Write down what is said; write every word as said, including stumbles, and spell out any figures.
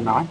Nói.